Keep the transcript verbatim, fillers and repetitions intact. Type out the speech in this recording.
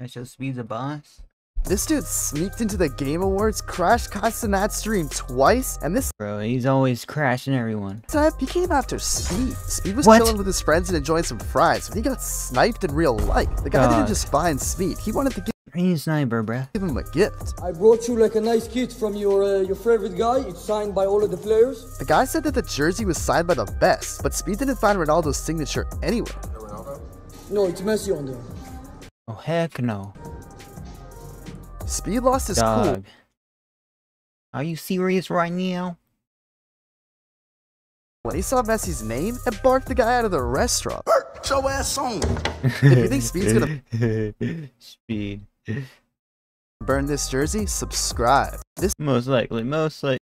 And so Speed's a boss. This dude sneaked into the Game Awards, crashed Kassanat's stream twice, and this- Bro, he's always crashing everyone. Time, he came after Speed. Speed was what? chilling with his friends and enjoying some fries, but he got sniped in real life. The guy God. didn't just find Speed, he wanted to give- He's a sniper, bruh. Give him a gift. I brought you like a nice kit from your uh, your favorite guy. It's signed by all of the players. The guy said that the jersey was signed by the best, but Speed didn't find Ronaldo's signature anywhere. Ronaldo? No, it's Messi on there. Oh, heck no. Speed lost his Dog. cool. Are you serious right now? When he saw Messi's name and barked the guy out of the restaurant. Bert, your ass on. If you think Speed's gonna Speed burn this jersey, subscribe. This most likely, most likely.